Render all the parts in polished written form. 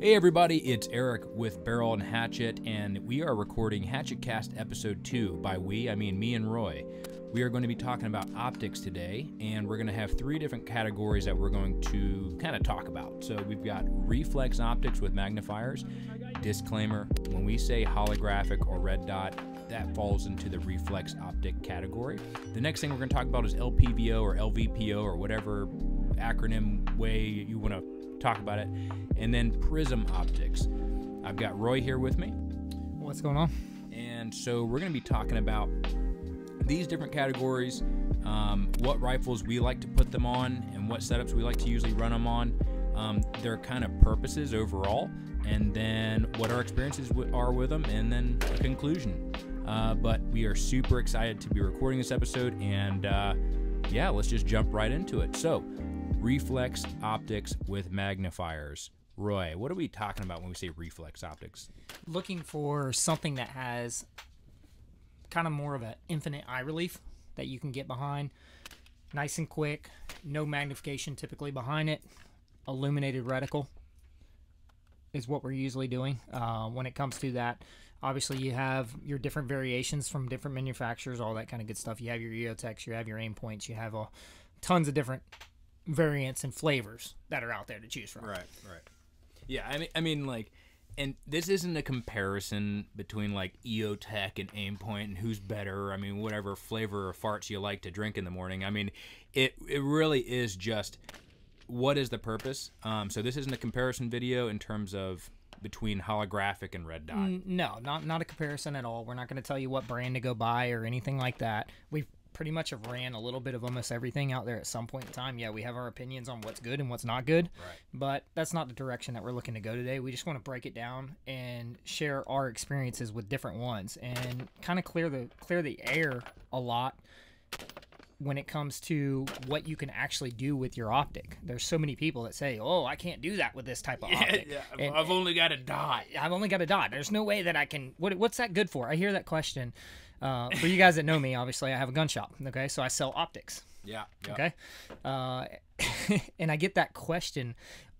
Hey everybody, it's Eric with Barrel and Hatchet, and we are recording Hatchetcast Episode 2. By we, I mean me and Roy. We are going to be talking about optics today, and we're going to have three different categories that we're going to kind of talk about. So we've got reflex optics with magnifiers. Disclaimer, when we say holographic or red dot, that falls into the reflex optic category. The next thing we're going to talk about is LPVO or LVPO or whatever acronym way you want to talk about it, and then prism optics. I've got Roy here with me. What's going on? And so we're going to be talking about these different categories, what rifles we like to put them on and what setups we like to usually run them on, their kind of purposes overall, and then what our experiences are with them, and then a conclusion. But we are super excited to be recording this episode, and yeah, let's just jump right into it. So reflex optics with magnifiers. Roy, what are we talking about when we say reflex optics? Looking for something that has kind of more of an infinite eye relief that you can get behind. Nice and quick, no magnification typically behind it. Illuminated reticle is what we're usually doing when it comes to that. Obviously, you have your different variations from different manufacturers, all that kind of good stuff. You have your EOTechs, you have your Aimpoints, you have tons of different variants and flavors that are out there to choose from. Right. Yeah, I mean, like, and this isn't a comparison between like EOTech and Aimpoint and who's better. I mean, whatever flavor or farts you like to drink in the morning. I mean, it really is just what is the purpose. So this isn't a comparison video in terms of between holographic and red dot. No, not a comparison at all. We're not going to tell you what brand to go buy or anything like that. We've pretty much have ran a little bit of almost everything out there at some point in time. Yeah, we have our opinions on what's good and what's not good, right? But that's not the direction that we're looking to go today. We just want to break it down and share our experiences with different ones and kind of clear the air a lot when it comes to what you can actually do with your optic. There's so many people that say, oh, I can't do that with this type of optic. Yeah. And I've only got a dot. I've only got a dot. There's no way that I can, what's that good for? I hear that question. For you guys that know me, obviously, I have a gun shop, okay? So I sell optics. Yeah. Okay? And I get that question.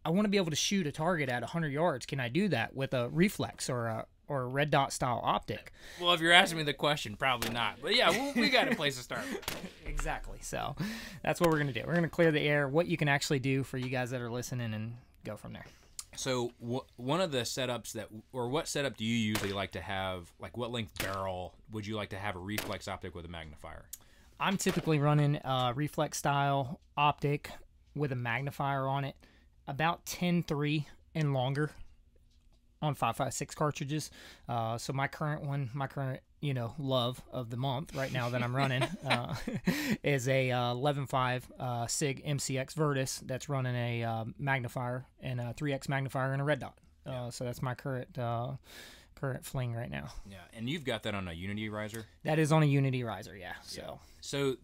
I want to be able to shoot a target at 100 yards. Can I do that with a reflex or a red dot style optic? Well, if you're asking me the question, probably not. But yeah, we got a place to start. Exactly. So that's what we're going to do. We're going to clear the air, what you can actually do for you guys that are listening, and go from there. So one of the setups that, or what setup do you usually like to have? Like what length barrel would you like to have a reflex optic with a magnifier? I'm typically running a reflex style optic with a magnifier on it, about 10.3 and longer on 5.56 cartridges. So my current one, you know, love of the month right now that I'm running is a 11.5 Sig MCX Virtus that's running a magnifier and a 3x magnifier and a red dot. So that's my current fling right now. Yeah, and you've got that on a Unity riser? That is on a Unity riser, yeah. So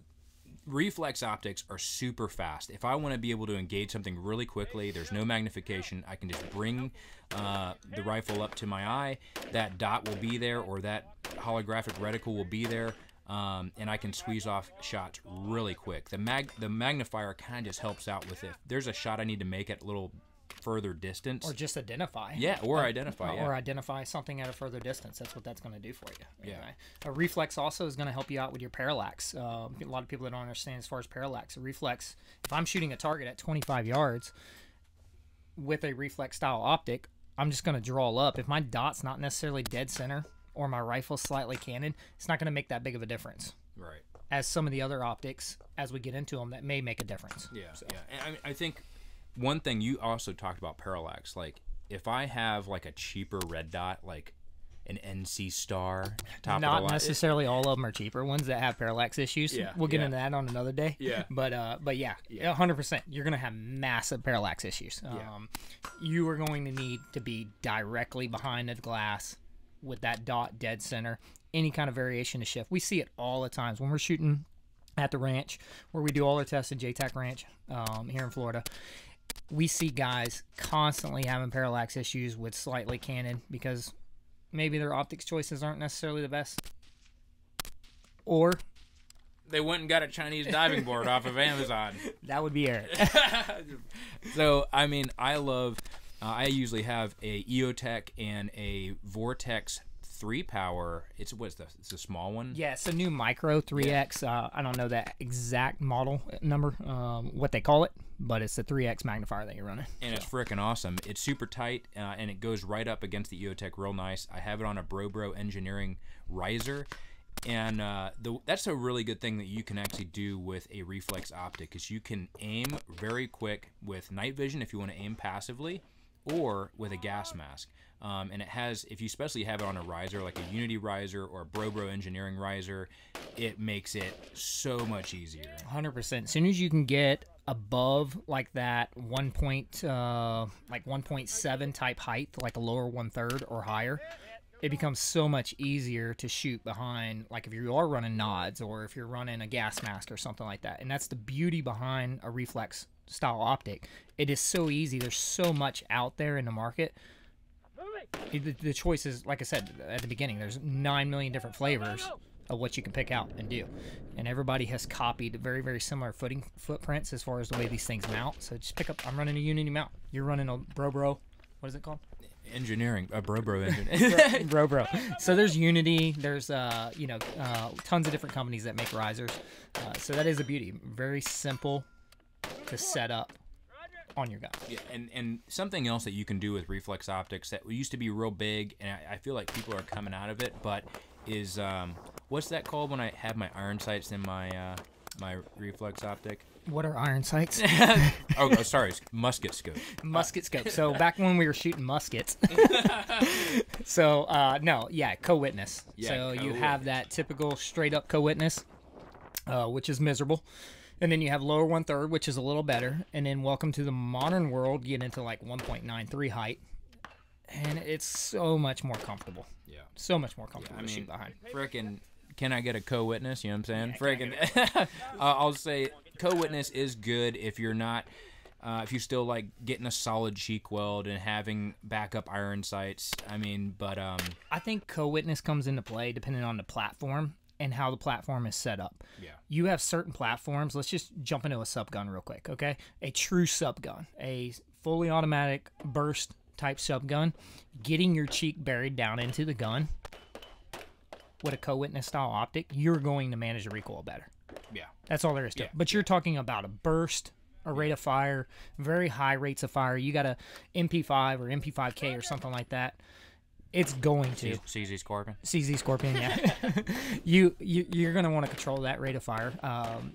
reflex optics are super fast. If I want to be able to engage something really quickly, there's no magnification. I can just bring the rifle up to my eye. That dot will be there, or that holographic reticle will be there, and I can squeeze off shots really quick. The magnifier kind of just helps out with if there's a shot I need to make at a little further distance, or just identify. Yeah, or identify. Yeah. Or identify something at a further distance. That's what that's going to do for you. Anyway. Yeah. A reflex also is going to help you out with your parallax. A lot of people that don't understand as far as parallax. A reflex. If I'm shooting a target at 25 yards with a reflex style optic, I'm just going to draw up. If my dot's not necessarily dead center, or my rifle slightly cannon, it's not going to make that big of a difference. Right. As some of the other optics, as we get into them, that may make a difference. Yeah. So. Yeah. And I think one thing you also talked about parallax. Like if I have like a cheaper red dot, like an NC Star, top not of the line, necessarily all of them are cheaper ones that have parallax issues. Yeah. We'll get into that on another day. Yeah. But yeah, 100%. You're gonna have massive parallax issues. You are going to need to be directly behind the glass with that dot dead center. Any kind of variation to shift, we see it all the times when we're shooting at the ranch where we do all our tests at JTAC Ranch here in Florida. We see guys constantly having parallax issues with slightly cannon because maybe their optics choices aren't necessarily the best, or they went and got a Chinese diving board off of Amazon. That would be Eric. So I mean, I love I usually have a EOTech and a Vortex 3-power. It's a small one. Yeah, it's a new micro 3X. Yeah. I don't know that exact model number, what they call it, but it's the 3X magnifier that you're running. And so, it's freaking awesome. It's super tight, and it goes right up against the EOTech real nice. I have it on a Bro Bro Engineering riser. And that's a really good thing that you can actually do with a reflex optic, is you can aim very quick with night vision if you want to aim passively, or with a gas mask. And it has, if you especially have it on a riser, like a Unity riser or a Bro Bro Engineering riser, it makes it so much easier. 100%. As soon as you can get above like that 1.7 type height, like a lower 1/3 or higher, it becomes so much easier to shoot behind, like if you are running nods or if you're running a gas mask or something like that. And that's the beauty behind a reflex style optic. It is so easy. There's so much out there in the market. The choices, like I said at the beginning, there's 9 million different flavors of what you can pick out and do, and everybody has copied very, very similar footprints as far as the way these things mount. So just pick up, I'm running a Unity mount, you're running a Bro Bro, what is it called? Engineering, Bro Bro Engineering. Bro Bro. So there's Unity, there's tons of different companies that make risers. So that is the beauty. Very simple to set up on your gun. Yeah, and something else that you can do with reflex optics that used to be real big, and I feel like people are coming out of it, but is what's that called when I have my iron sights in my my reflex optic? What are iron sights? Oh, sorry, musket scope. Musket scope. So back when we were shooting muskets. So no, yeah, co-witness. Yeah, so you have that typical straight up co-witness, which is miserable. And then you have lower 1/3, which is a little better. And then welcome to the modern world, get into like 1.93 height. And it's so much more comfortable. Yeah. So much more comfortable to shoot behind. Frickin', can I get a co-witness? You know what I'm saying? Yeah, frickin', I'll say co-witness is good if you're not, if you still like getting a solid cheek weld and having backup iron sights. I mean, but I think co-witness comes into play depending on the platform and how the platform is set up. Yeah. You have certain platforms. Let's just jump into a subgun real quick, okay? A true subgun, a fully automatic burst type subgun, getting your cheek buried down into the gun with a co-witness style optic, you're going to manage the recoil better. Yeah. That's all there is to it. But you're talking about a burst, a rate of fire, very high rates of fire. You got a MP5 or MP5K or something like that. It's going to CZ Scorpion. CZ Scorpion, yeah. You're going to want to control that rate of fire.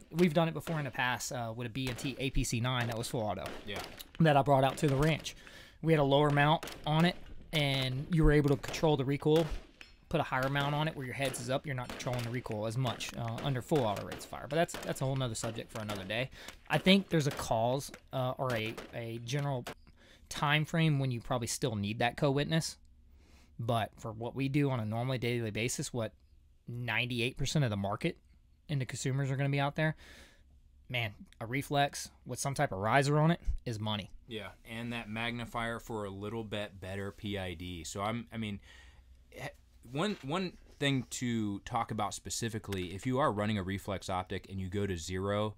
We've done it before in the past with a B&T APC9 that was full auto. Yeah. That I brought out to the ranch. We had a lower mount on it, and you were able to control the recoil. Put a higher mount on it where your heads is up, you're not controlling the recoil as much under full auto rates of fire. But that's a whole nother subject for another day. I think there's a cause or a general time frame when you probably still need that co-witness. But for what we do on a normally daily basis, what 98% of the market and the consumers are going to be out there, man, a reflex with some type of riser on it is money. Yeah, and that magnifier for a little bit better PID. So one thing to talk about specifically, if you are running a reflex optic and you go to zero,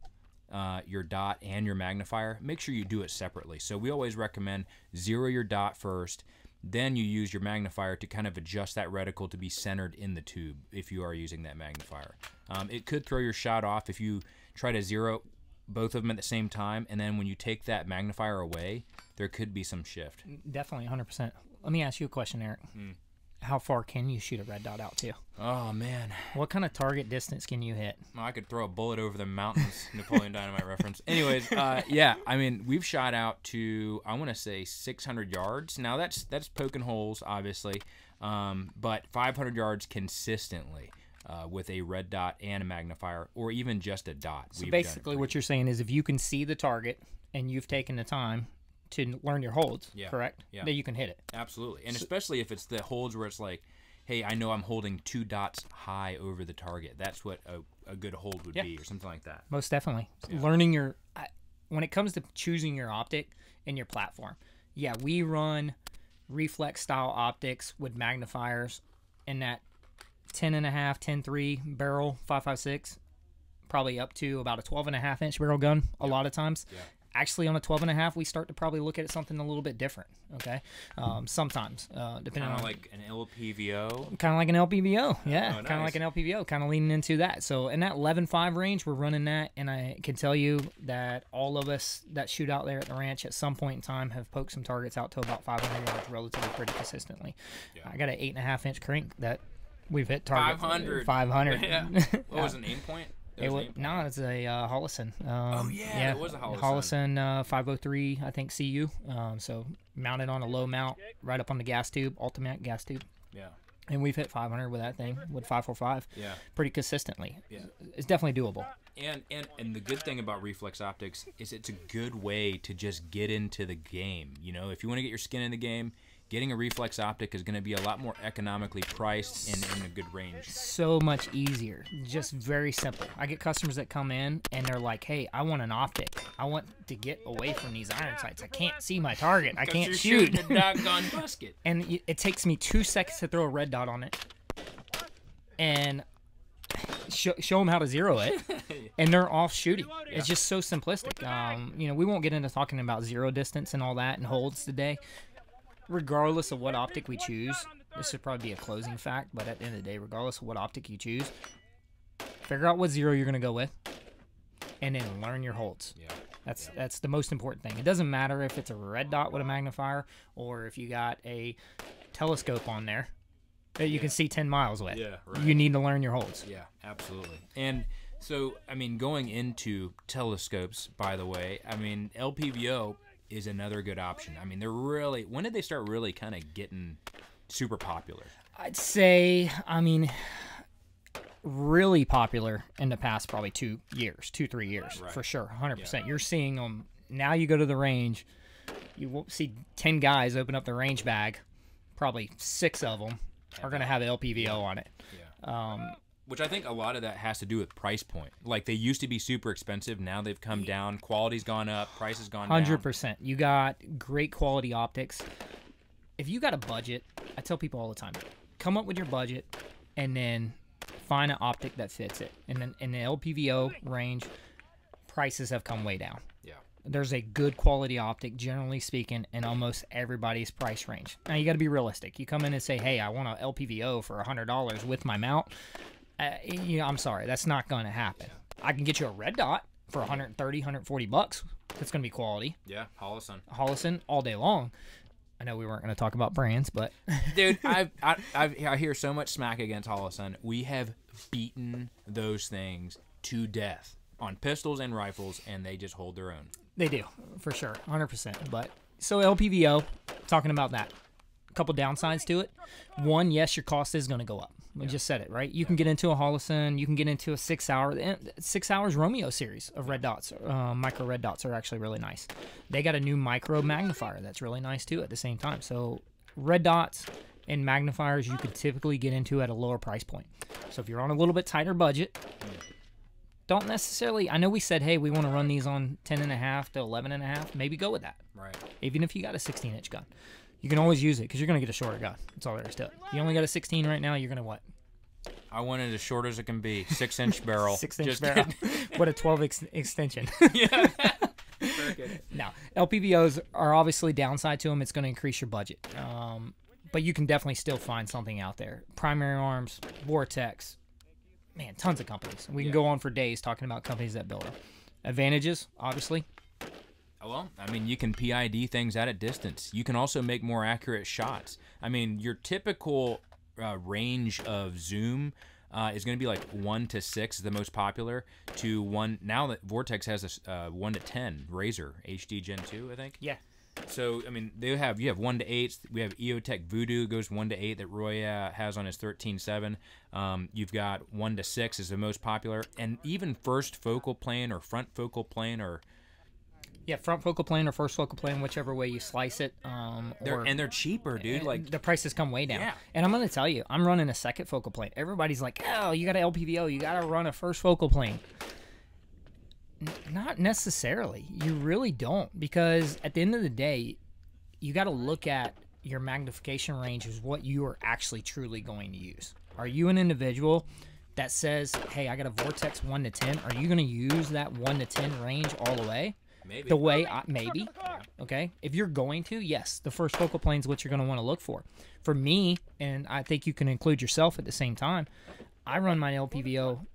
your dot and your magnifier, make sure you do it separately. So we always recommend zero your dot first. Then you use your magnifier to kind of adjust that reticle to be centered in the tube if you are using that magnifier. It could throw your shot off if you try to zero both of them at the same time, and then when you take that magnifier away, there could be some shift. Definitely, 100%. Let me ask you a question, Eric. How far can you shoot a red dot out to? Oh, man. What kind of target distance can you hit? Well, I could throw a bullet over the mountains, Napoleon Dynamite reference. Anyways, yeah, I mean, we've shot out to, I want to say 600 yards. Now, that's poking holes, obviously, but 500 yards consistently with a red dot and a magnifier, or even just a dot. So basically what you're saying is if you can see the target and you've taken the time to learn your holds, correct? Yeah. That you can hit it. Absolutely. And so, especially if it's the holds where it's like, hey, I know I'm holding 2 dots high over the target. That's what a good hold would be, or something like that. Most definitely. Yeah. Learning your, when it comes to choosing your optic and your platform, yeah, we run reflex style optics with magnifiers in that 10.5, 10.3 barrel 5.56, probably up to about a 12.5 inch barrel gun a lot of times. Yeah. Actually, on a 12.5, we start to probably look at something a little bit different, okay? Sometimes, depending on... Kind of like an LPVO? Kind of like an LPVO, yeah. Oh, nice. Kind of like an LPVO, kind of leaning into that. So in that 11.5 range, we're running that, and I can tell you that all of us that shoot out there at the ranch at some point in time have poked some targets out to about 500 yards relatively pretty consistently. Yeah. I got an 8.5-inch crank that we've hit target. 500. 500. Yeah. What was an Aimpoint? It's a Holosun. It was a Holosun. Holosun 503, I think, CU. So mounted on a low mount, right up on the gas tube, ultimate gas tube. Yeah. And we've hit 500 with that thing, with 545. Yeah. Pretty consistently. Yeah. It's definitely doable. And the good thing about reflex optics is it's a good way to just get into the game. You know, if you want to get your skin in the game, getting a reflex optic is going to be a lot more economically priced and in a good range. So much easier. Just very simple. I get customers that come in and they're like, hey, I want an optic. I want to get away from these iron sights. I can't see my target. I can't shoot. Shooting a doggone musket. And it takes me 2 seconds to throw a red dot on it. And... show them how to zero it, and they're off shooting. Yeah. It's just so simplistic. You know, we won't get into talking about zero distance and all that and holds today. Regardless of what optic we choose, this should probably be a closing fact, but at the end of the day, regardless of what optic you choose, figure out what zero you're going to go with, and then learn your holds. Yeah. That's the most important thing. It doesn't matter if it's a red dot with a magnifier or if you got a telescope on there that you can see 10 miles away. Yeah, right. You need to learn your holds. Yeah, absolutely. And so, I mean, going into telescopes, by the way, I mean, LPVO is another good option. I mean, they're really... When did they start really kind of getting super popular? I'd say, I mean, really popular in the past probably 2 years, 2-3 years, right, for sure, 100%. Yeah. You're seeing them... Now you go to the range, you won't see 10 guys open up the range bag, probably 6 of them are going to have LPVO on it. Yeah. Which I think a lot of that has to do with price point. Like, they used to be super expensive. Now they've come down. Quality's gone up. Price has gone 100%. Down. 100%. You got great quality optics. If you got a budget, I tell people all the time, come up with your budget and then find an optic that fits it. And then in the LPVO range, prices have come way down. Yeah. There's a good quality optic, generally speaking, in almost everybody's price range. Now, you got to be realistic. You come in and say, hey, I want an LPVO for $100 with my mount. You know, I'm sorry. That's not going to happen. Yeah. I can get you a red dot for $130, $140. That's going to be quality. Yeah, Holosun. Holosun all day long. I know we weren't going to talk about brands, but... Dude, I hear so much smack against Holosun. We have beaten those things to death on pistols and rifles, and they just hold their own. They do, for sure, 100%. But so LPVO, talking about that, a couple downsides to it. One, yes, your cost is going to go up. We just said it, right? You can get into a Holosun, you can get into a six hours Romeo series of red dots. Micro red dots are actually really nice. They got a new micro magnifier that's really nice too at the same time. So red dots and magnifiers you could typically get into at a lower price point. So if you're on a little bit tighter budget, don't necessarily... I know we said, hey, we want to run these on 10.5 to 11.5. Maybe go with that. Right. Even if you got a 16-inch gun. You can always use it because you're going to get a shorter gun. That's all there is to it. You only got a 16 right now, you're going to what? I want it as short as it can be. 6-inch barrel. 6-inch barrel. What a 12 extension. Yeah. Now, LPVOs are obviously downside to them. It's going to increase your budget. But you can definitely still find something out there. Primary Arms, Vortex... Man, tons of companies. We can go on for days talking about companies that build them. Advantages, obviously. Well, I mean, you can PID things at a distance. You can also make more accurate shots. I mean, your typical range of zoom is going to be like 1 to 6, the most popular, to 1. Now that Vortex has a 1 to 10 Razor HD Gen 2, I think. Yeah. So, I mean, you have 1 to 8. We have EOTech Voodoo goes 1 to 8 that Roy has on his 13.7. You've got 1 to 6 is the most popular. And even first focal plane or front focal plane or... Yeah, front focal plane or first focal plane, whichever way you slice it. They're cheaper, dude. Like, the prices come way down. Yeah. And I'm going to tell you, I'm running a second focal plane. Everybody's like, oh, you got an LPVO. You got to run a first focal plane. Not necessarily. You really don't, because at the end of the day, you got to look at your magnification range as what you are actually truly going to use. Are you an individual that says, hey, I got a Vortex 1 to 10? Are you going to use that 1 to 10 range all the way? Maybe. The way I, maybe. Okay? If you're going to, yes, the first focal plane is what you're going to want to look for. For me, and I think you can include yourself at the same time, I run my LPVO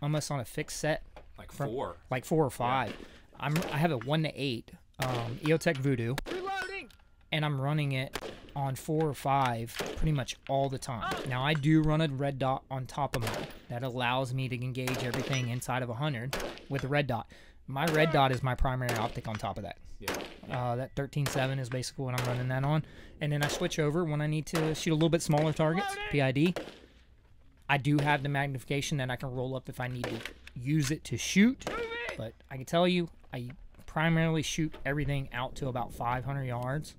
almost on a fixed set. Like from, like 4 or 5. Yeah. I have a 1 to 8 EOTech Voodoo. Reloading. And I'm running it on 4 or 5 pretty much all the time. Now I do run a red dot on top of mine. That allows me to engage everything inside of 100 with a red dot. My red dot is my primary optic on top of that. Yeah. That 13.7 is basically what I'm running that on. And then I switch over when I need to shoot a little bit smaller targets, PID. I do have the magnification that I can roll up if I need to use it to shoot. But I can tell you, I primarily shoot everything out to about 500 yards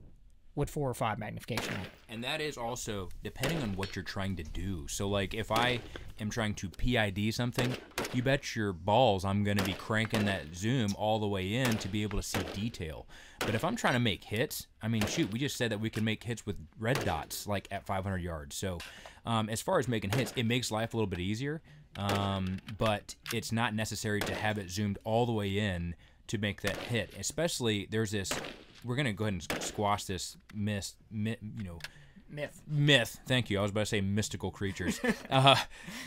with 4 or 5 magnification. And that is also depending on what you're trying to do. So like if I am trying to PID something, you bet your balls I'm gonna be cranking that zoom all the way in to be able to see detail. But if I'm trying to make hits, I mean, shoot, we just said that we can make hits with red dots like at 500 yards. So as far as making hits, it makes life a little bit easier, but it's not necessary to have it zoomed all the way in to make that hit. Especially there's this, we're gonna go ahead and squash this myth. Thank you. I was about to say mystical creatures,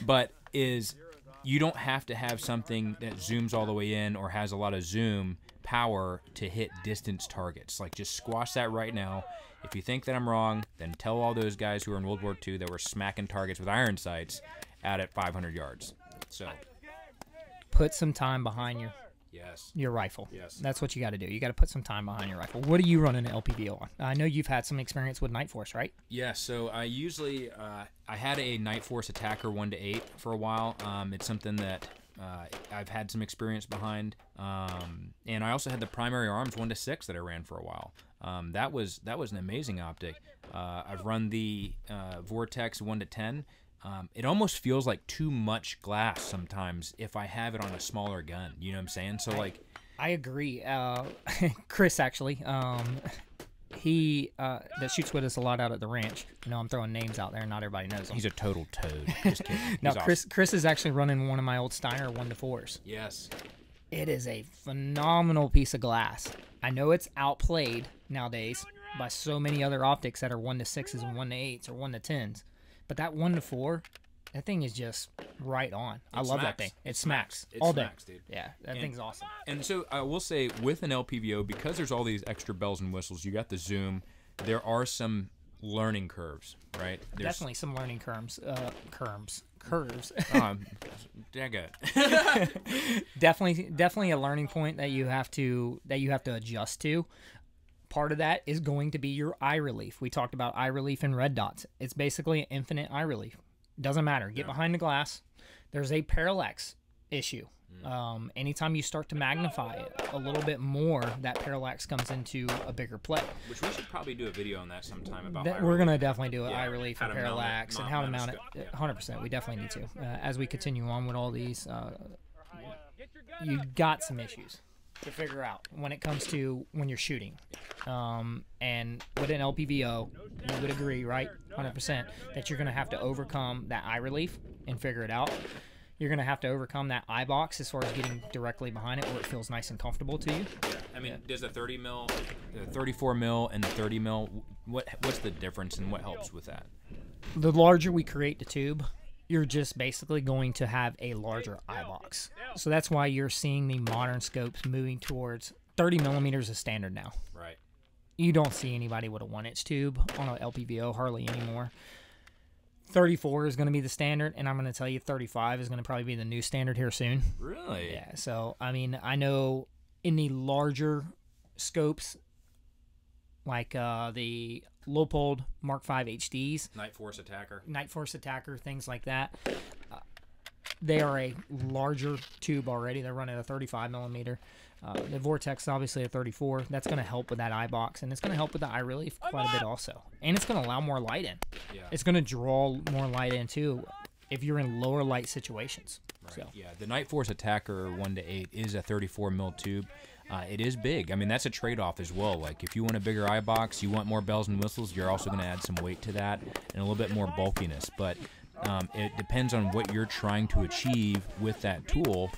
but is you don't have to have something that zooms all the way in or has a lot of zoom power to hit distance targets. Like just squash that right now. If you think that I'm wrong, then tell all those guys who were in World War II that were smacking targets with iron sights out at 500 yards. So put some time behind you. Yes. Your rifle. Yes. That's what you got to do. You got to put some time behind your rifle. What are you running an LPVO on? I know you've had some experience with NightForce, right? Yeah. So I usually I had a NightForce ATACR 1 to 8 for a while. It's something that I've had some experience behind, and I also had the Primary Arms 1 to 6 that I ran for a while. That was an amazing optic. I've run the Vortex 1 to 10. It almost feels like too much glass sometimes if I have it on a smaller gun. You know what I'm saying? So like, I agree. Chris actually, he that shoots with us a lot out at the ranch. You know, I'm throwing names out there, not everybody knows him. He's a total toad. Just kidding. No, awesome. Chris is actually running one of my old Steiner 1 to 4s. Yes. It is a phenomenal piece of glass. I know it's outplayed nowadays by so many other optics that are 1 to 6s and 1 to 8s or 1 to 10s. But that 1 to 4, that thing is just right on. I love that thing. It smacks all day. Dude. Yeah, that thing's awesome. And so I will say with an LPVO, because there's all these extra bells and whistles, you got the zoom, there are some learning curves, right? There's definitely some learning curves. Curves. Dang it. Definitely a learning point that you have to adjust to. Part of that is going to be your eye relief. We talked about eye relief and red dots. It's basically an infinite eye relief. Doesn't matter. Get behind the glass. There's a parallax issue. Anytime you start to magnify it a little bit more, that parallax comes into a bigger play. Which we should probably do a video on that sometime about that. We're going to definitely do eye relief and parallax and how to mount it. 100%. We definitely need to. As we continue on with all these, you've got some issues to figure out when it comes to when you're shooting, and with an LPVO, you would agree, right, 100%, that you're going to have to overcome that eye relief and figure it out. You're going to have to overcome that eye box as far as getting directly behind it where it feels nice and comfortable to you. I mean, does the 30 mil, the 34 mil, and the 30 mil, what's the difference and what helps with that? The larger we create the tube, you're just basically going to have a larger eye box. So that's why you're seeing the modern scopes moving towards 30 millimeters is standard now. Right. You don't see anybody with a 1-inch tube on an LPVO hardly anymore. 34 is going to be the standard, and I'm going to tell you 35 is going to probably be the new standard here soon. Really? Yeah. So, I mean, I know in the larger scopes, like the Leupold Mark 5 HDs, NightForce ATACR, things like that. They are a larger tube already. They're running a 35 millimeter. The Vortex, obviously, a 34. That's going to help with that eye box, and it's going to help with the eye relief quite a bit also. And it's going to allow more light in. Yeah. It's going to draw more light in too if you're in lower light situations. Right. So. Yeah, the NightForce ATACR 1 to 8 is a 34 mil tube. It is big. I mean, that's a trade-off as well. Like, if you want a bigger eye box, you want more bells and whistles, you're also going to add some weight to that and a little bit more bulkiness. But it depends on what you're trying to achieve with that tool,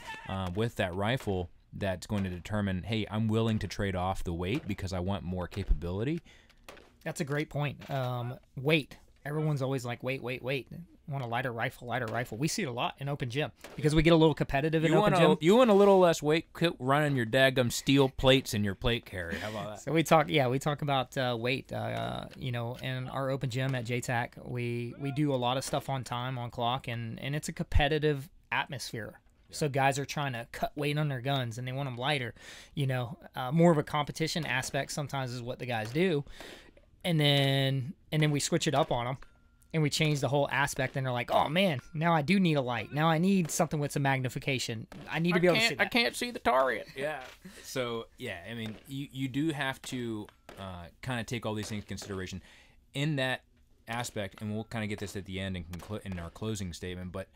with that rifle. that's going to determine, hey, I'm willing to trade off the weight because I want more capability. That's a great point. Weight. Everyone's always like, wait. I want a lighter rifle. We see it a lot in open gym because we get a little competitive in open gym. You want a little less weight, quit running your daggum steel plates in your plate carrier. How about that? So we talk about weight, you know, in our open gym at JTAC. We do a lot of stuff on time, on clock, and it's a competitive atmosphere. Yeah. So guys are trying to cut weight on their guns and they want them lighter, you know, more of a competition aspect sometimes is what the guys do. And then we switch it up on them. And we change the whole aspect, and they're like, "Oh man, now I do need a light. Now I need something with some magnification. I need to be able to see that. I can't see the target." Yeah. So yeah, I mean, you do have to kind of take all these things into consideration in that aspect, and we'll kind of get this at the end in our closing statement. But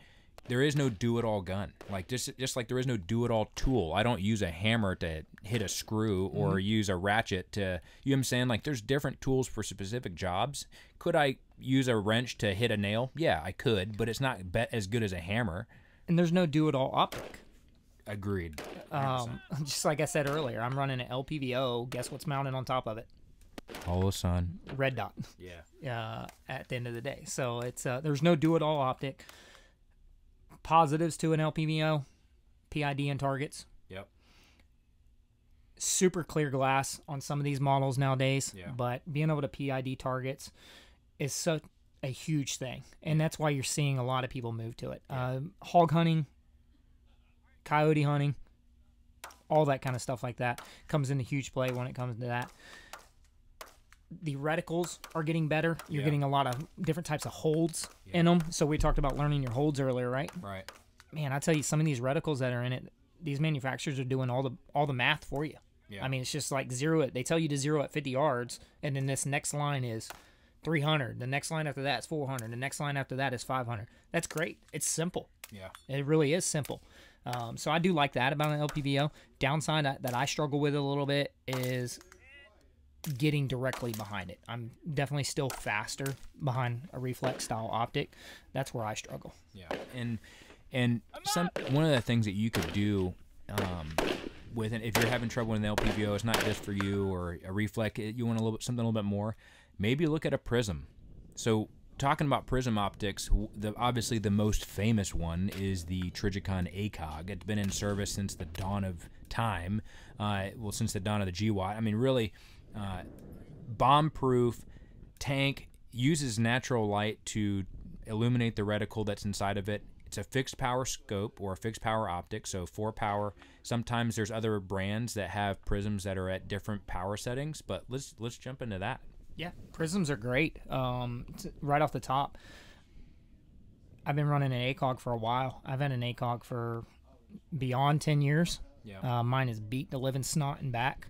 there is no do-it-all gun, like just like there is no do-it-all tool. I don't use a hammer to hit a screw or use a ratchet to. You know what I'm saying? Like, there's different tools for specific jobs. Could I use a wrench to hit a nail? Yeah, I could, but it's not as good as a hammer. And there's no do-it-all optic. Agreed. Just like I said earlier, I'm running an LPVO. Guess what's mounted on top of it? Holosun. Red dot. Yeah. At the end of the day, so it's there's no do-it-all optic. Positives to an LPVO, PID and targets. Yep. Super clear glass on some of these models nowadays, but being able to PID targets is such a huge thing, and that's why you're seeing a lot of people move to it. Hog hunting, coyote hunting, all that kind of stuff like that comes into huge play when it comes to that. The reticles are getting better. You're getting a lot of different types of holds in them. So we talked about learning your holds earlier, right? Right. Man, I tell you, some of these reticles that are in it, these manufacturers are doing all the math for you. Yeah. I mean, it's just like zero it. They tell you to zero at 50 yards, and then this next line is 300. The next line after that is 400. The next line after that is 500. That's great. It's simple. Yeah. It really is simple. So I do like that about an LPVO. Downside that I struggle with a little bit is getting directly behind it. I'm definitely still faster behind a reflex style optic. That's where I struggle. Yeah. And one of the things that you could do with it, if you're having trouble in the LPVO, it's not just for you or a reflex, you want a little bit, something a little bit more, maybe look at a prism. So talking about prism optics, obviously the most famous one is the Trijicon ACOG. It's been in service since the dawn of time, well, since the dawn of the GWAT. I mean, really, bomb-proof tank, uses natural light to illuminate the reticle that's inside of it. It's a fixed power scope or a fixed power optic, so 4 power. Sometimes there's other brands that have prisms that are at different power settings, but let's jump into that. Yeah, prisms are great. Right off the top, I've been running an ACOG for a while. I've had an ACOG for beyond 10 years. Yeah. Mine is beat the living snot and back.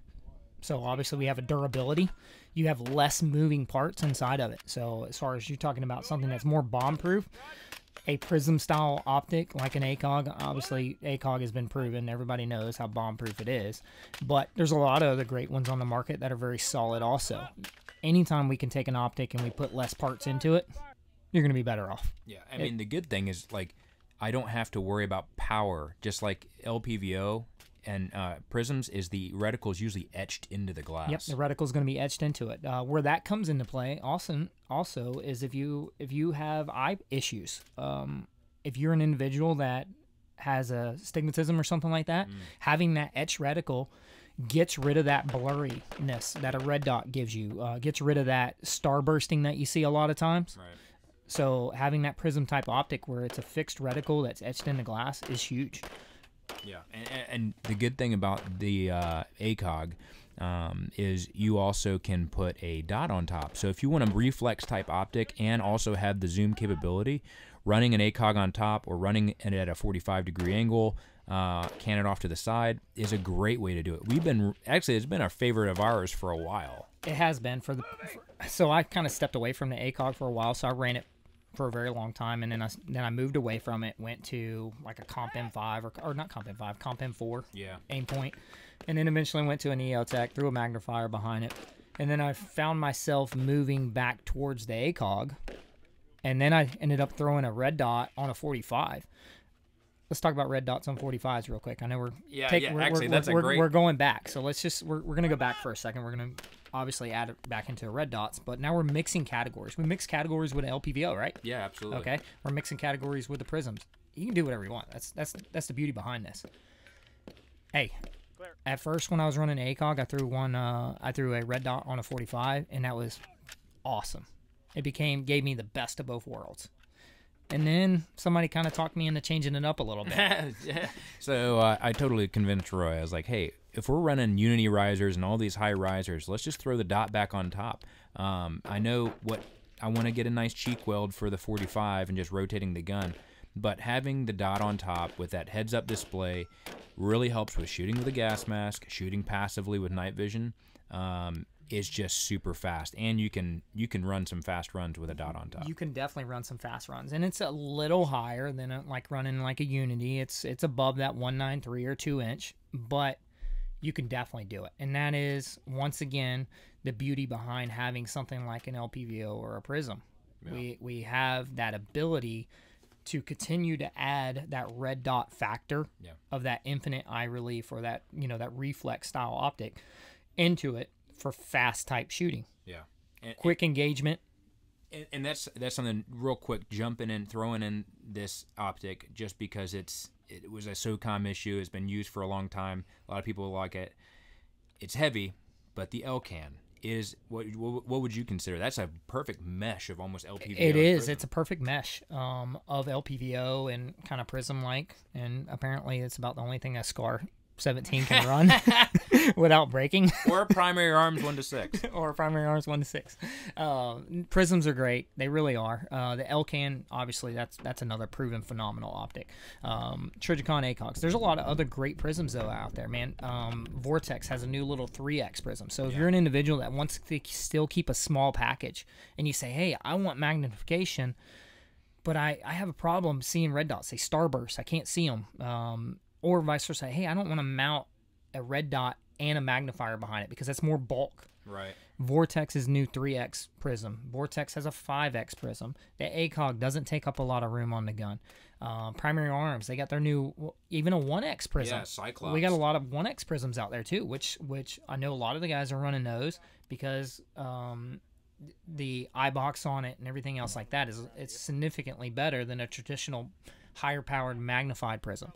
So obviously we have a durability. You have less moving parts inside of it. So as far as you're talking about something that's more bomb-proof, a prism-style optic like an ACOG, obviously ACOG has been proven. Everybody knows how bomb-proof it is. But there's a lot of other great ones on the market that are very solid also. Anytime we can take an optic and we put less parts into it, you're going to be better off. Yeah, I mean, the good thing is, like, I don't have to worry about power, just like LPVO. And prisms is the reticle's usually etched into the glass. Yep, the reticle's going to be etched into it. Where that comes into play also is if you have eye issues. If you're an individual that has a astigmatism or something like that, having that etched reticle gets rid of that blurriness that a red dot gives you, gets rid of that starbursting that you see a lot of times. Right. So having that prism type optic where it's a fixed reticle that's etched in the glass is huge. Yeah, and the good thing about the ACOG is you also can put a dot on top. So if you want a reflex-type optic and also have the zoom capability, running an ACOG on top or running it at a 45-degree angle, cannon off to the side, is a great way to do it. We've been actually, it's been a favorite of ours for a while. It has been. So I kind of stepped away from the ACOG for a while, so I ran it for a very long time, and then I moved away from it, went to like a Comp M5 or not Comp M5, Comp M4, Aimpoint, and then eventually went to an EOTech, threw a magnifier behind it, and then I found myself moving back towards the ACOG, and then I ended up throwing a red dot on a 45. let's talk about red dots on 45s real quick. I know we're we're going back, so let's just we're gonna go back for a second. We're gonna obviously add it back into red dots, but now we're mixing categories. We mix categories with LPVO, right? Yeah, absolutely. Okay, we're mixing categories with the prisms. You can do whatever you want. That's the beauty behind this. Hey, at first when I was running ACOG, I threw one. I threw a red dot on a 45, and that was awesome. It gave me the best of both worlds. And then somebody kind of talked me into changing it up a little bit. Yeah. So I totally convinced Roy. I was like, hey, if we're running Unity risers and all these high risers, let's just throw the dot back on top. I know what I want to get a nice cheek weld for the 45 and just rotating the gun. But having the dot on top with that heads-up display really helps with shooting with a gas mask, shooting passively with night vision. Is just super fast, and you can run some fast runs with a dot on top. You can definitely run some fast runs, and it's a little higher than like running like a Unity. It's above that 193 or 2 inch, but you can definitely do it. And that is once again the beauty behind having something like an LPVO or a prism. Yeah. We have that ability to continue to add that red dot factor of that infinite eye relief, or that, you know, that reflex style optic into it for fast type shooting. Yeah. And quick engagement. And that's something real quick, jumping in, throwing in this optic just because it was a SOCOM issue. It's been used for a long time. A lot of people like it. It's heavy, but the Elcan is what would you consider? That's a perfect mesh of almost LPVO. It is. Prism. It's a perfect mesh of LPVO and kind of prism like, and apparently it's about the only thing that SCAR 17 can run without breaking, or Primary Arms 1-6, or Primary Arms 1-6. Prisms are great; they really are. The Elcan, obviously, that's another proven phenomenal optic. Trijicon ACOGs. There's a lot of other great prisms though out there, man. Vortex has a new little 3X prism. So if you're an individual that wants to still keep a small package, and you say, "Hey, I want magnification, but I have a problem seeing red dots. They starburst. I can't see them." Or vice versa, hey, I don't want to mount a red dot and a magnifier behind it because that's more bulk. Right. Vortex's new 3X prism. Vortex has a 5X prism. The ACOG doesn't take up a lot of room on the gun. Primary Arms, they got their new, even a 1X prism. Yeah, Cyclops. We got a lot of 1X prisms out there too, which I know a lot of the guys are running those because the eye box on it and everything else like that is significantly better than a traditional higher powered magnified prism.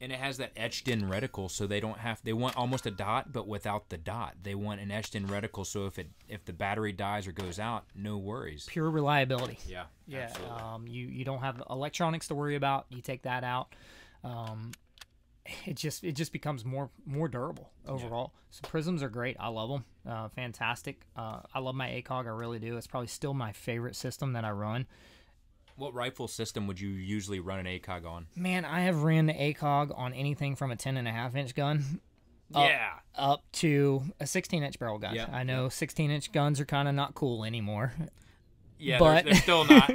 And it has that etched-in reticle, so they don't have. They want almost a dot, but without the dot. They want an etched-in reticle, so if the battery dies or goes out, no worries. Pure reliability. Yeah, yeah. Absolutely. You don't have electronics to worry about. You take that out. It just becomes more durable overall. Yeah. So prisms are great. I love them. Fantastic. I love my ACOG. I really do. It's probably still my favorite system that I run. What rifle system would you usually run an ACOG on? Man, I have ran the ACOG on anything from a 10.5-inch gun up to a 16-inch barrel gun. Yep. I know 16-inch guns are kind of not cool anymore. Yeah, but they're still not.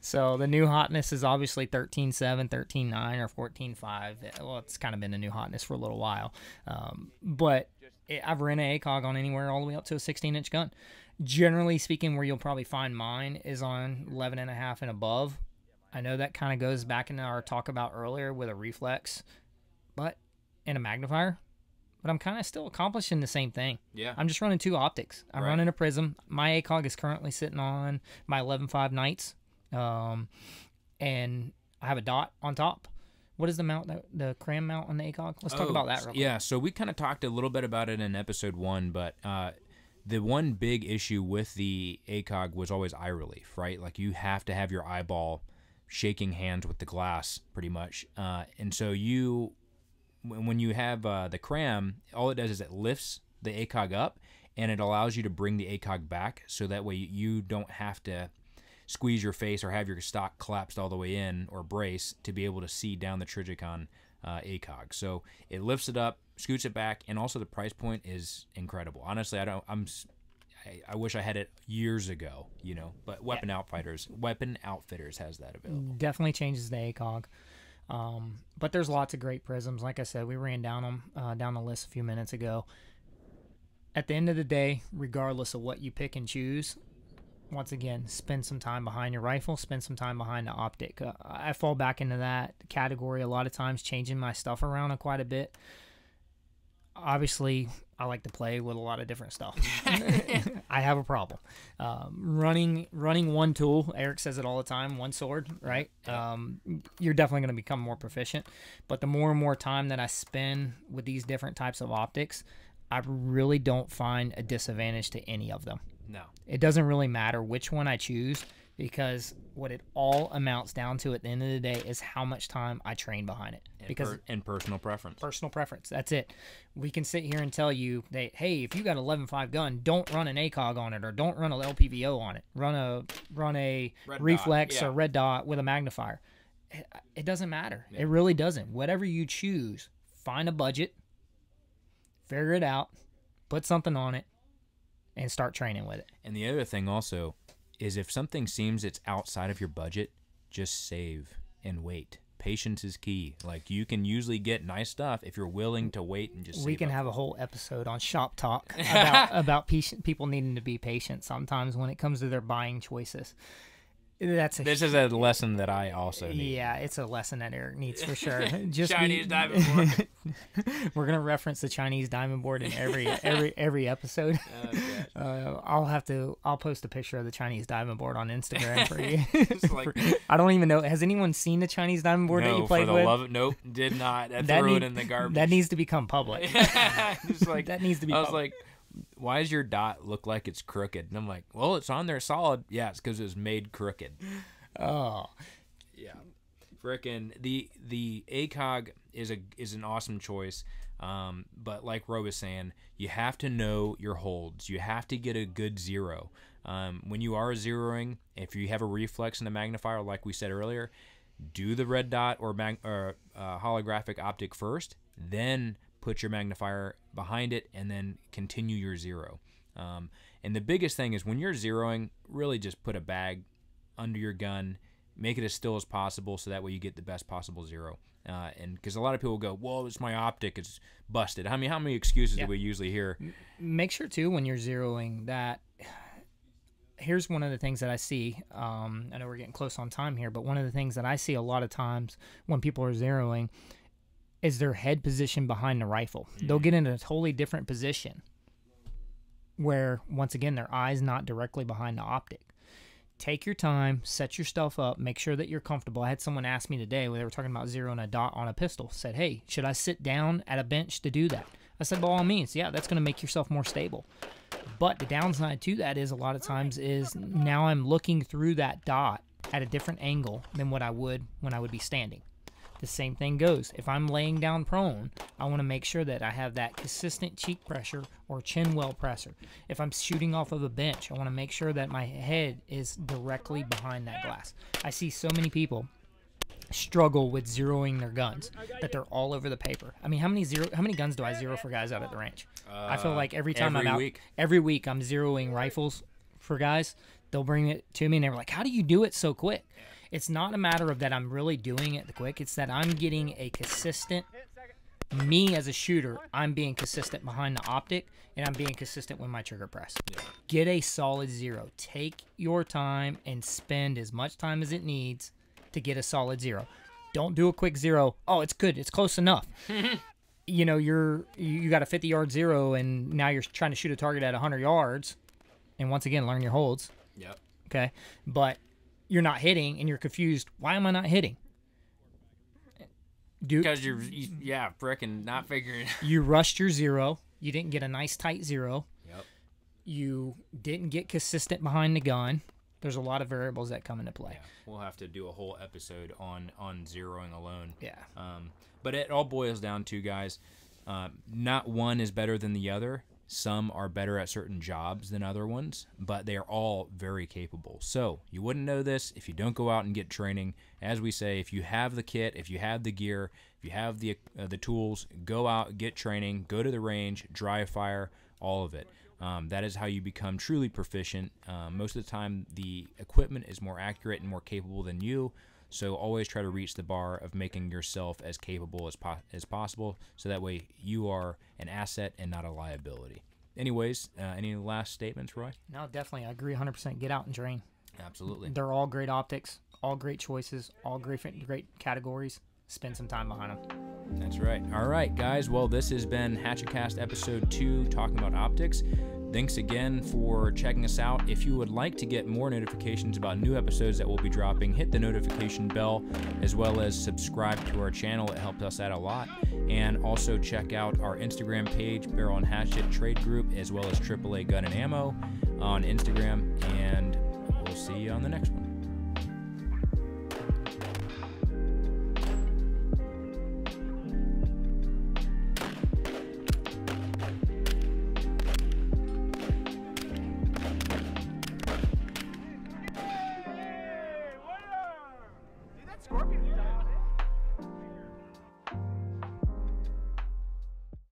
So the new hotness is obviously 13.7, 13.9, or 14.5. Well, it's kind of been the new hotness for a little while. But I've ran an ACOG on anywhere all the way up to a 16-inch gun. Generally speaking, where you'll probably find mine is on 11.5 and above. I know that kind of goes back into our talk about earlier with a reflex, but in a magnifier. But I'm kind of still accomplishing the same thing. Yeah. I'm just running two optics. I'm running a prism. My ACOG is currently sitting on my 11.5 Knights, and I have a dot on top. What is the mount, the CRAM mount on the ACOG? Let's talk about that real quick. Yeah, so we kind of talked a little bit about it in episode 1, but the one big issue with the ACOG was always eye relief, right? Like you have to have your eyeball shaking hands with the glass pretty much. And so when you have the CRAM, all it does is it lifts the ACOG up and it allows you to bring the ACOG back so that way you don't have to squeeze your face or have your stock collapsed all the way in or brace to be able to see down the Trijicon ACOG. So it lifts it up, scoots it back, and also the price point is incredible. Honestly, I wish I had it years ago, you know. But Weapon Outfitters has that available. Definitely changes the ACOG. But there's lots of great prisms. Like I said, we ran down them down the list a few minutes ago. At the end of the day, regardless of what you pick and choose, once again, spend some time behind your rifle, spend some time behind the optic. I fall back into that category a lot of times, changing my stuff around quite a bit. Obviously, I like to play with a lot of different stuff. I have a problem. Running one tool, Eric says it all the time, one sword, right? You're definitely going to become more proficient. But the more and more time that I spend with these different types of optics, I really don't find a disadvantage to any of them. No. It doesn't really matter which one I choose, because what it all amounts down to at the end of the day is how much time I train behind it. And personal preference. Personal preference. That's it. We can sit here and tell you that, hey, if you got an 11.5 gun, don't run an ACOG on it, or don't run an LPVO on it. Run a reflex or red dot with a magnifier. It doesn't matter. Yeah. It really doesn't. Whatever you choose, find a budget, figure it out, put something on it, and start training with it. And the other thing also is, if something seems it's outside of your budget, just save and wait. Patience is key. Like, you can usually get nice stuff if you're willing to wait and just save. We can have a whole episode on shop talk about people needing to be patient sometimes when it comes to their buying choices. This is a lesson that I also need. Yeah, it's a lesson that Eric needs for sure. Just Chinese diamond board. We're gonna reference the Chinese diamond board in every episode. Oh, I'll post a picture of the Chinese diamond board on Instagram for you. I don't even know. Has anyone seen the Chinese diamond board that you played with? Nope, did not. That threw it in the garbage. That needs to become public. That needs to be. I was like, why does your dot look like it's crooked? And I'm like, well, it's on there solid. Yeah, it's because it was made crooked. Oh, yeah. Frickin' the ACOG is an awesome choice. But like Rob is saying, you have to know your holds. You have to get a good zero. When you are zeroing, if you have a reflex and a magnifier, like we said earlier, do the red dot or holographic optic first, then put your magnifier behind it, and then continue your zero. And the biggest thing is, when you're zeroing, really just put a bag under your gun, make it as still as possible, so that way you get the best possible zero. And because a lot of people go, well, it's my optic, it's busted. I mean, how many excuses do we usually hear? Make sure, too, when you're zeroing that, here's one of the things that I see. I know we're getting close on time here, but one of the things that I see a lot of times when people are zeroing is their head position behind the rifle. They'll get in a totally different position where, once again, their eye's not directly behind the optic. Take your time, set your stuff up, make sure that you're comfortable. I had someone ask me today when they were talking about zeroing a dot on a pistol, said, hey, should I sit down at a bench to do that? I said, by all means, yeah, that's gonna make yourself more stable. But the downside to that is, a lot of times, is now I'm looking through that dot at a different angle than what I would when I would be standing. The same thing goes. If I'm laying down prone, I want to make sure that I have that consistent cheek pressure or chin well pressure. If I'm shooting off of a bench, I want to make sure that my head is directly behind that glass. I see so many people struggle with zeroing their guns, that they're all over the paper. I mean, how many guns do I zero for guys out at the range? I feel like every time every week I'm zeroing rifles for guys. They'll bring it to me and they're like, how do you do it so quick? It's not a matter of that I'm really doing it quick. It's that I'm getting a consistent, me as a shooter, I'm being consistent behind the optic, and I'm being consistent with my trigger press. Yeah. Get a solid zero. Take your time and spend as much time as it needs to get a solid zero. Don't do a quick zero. Oh, it's good. It's close enough. You know, you got a 50-yard zero, and now you're trying to shoot a target at 100 yards. And once again, learn your holds. Yep. Okay. But you're not hitting, and you're confused. Why am I not hitting? Because you're not figuring. You rushed your zero. You didn't get a nice tight zero. Yep. You didn't get consistent behind the gun. There's a lot of variables that come into play. Yeah. We'll have to do a whole episode on zeroing alone. Yeah. But it all boils down to, guys, not one is better than the other. Some are better at certain jobs than other ones, but they are all very capable. So you wouldn't know this if you don't go out and get training. As we say, if you have the kit, if you have the gear, if you have the tools, go out, get training, go to the range, dry fire, all of it. That is how you become truly proficient. Most of the time, the equipment is more accurate and more capable than you. So always try to reach the bar of making yourself as capable as possible, so that way you are an asset and not a liability. Anyways, any last statements, Roy? No, definitely. I agree 100%. Get out and drain. Absolutely. They're all great optics, all great choices, all great categories. Spend some time behind them. That's right. All right, guys. Well, this has been Hatchetcast Episode 2, talking about optics. Thanks again for checking us out. If you would like to get more notifications about new episodes that we'll be dropping, hit the notification bell as well as subscribe to our channel. It helps us out a lot. And also check out our Instagram page, Barrel and Hatchet Trade Group, as well as AAA Gun and Ammo on Instagram. And we'll see you on the next one.